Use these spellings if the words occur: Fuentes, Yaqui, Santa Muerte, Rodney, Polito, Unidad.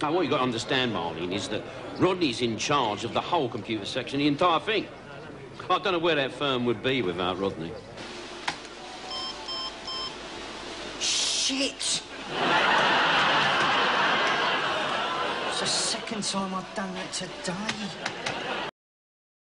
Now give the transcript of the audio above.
Now, what you've got to understand, Marlene, is that Rodney's in charge of the whole computer section, the entire thing. I don't know where that firm would be without Rodney. Shit! It's the second time I've done that today.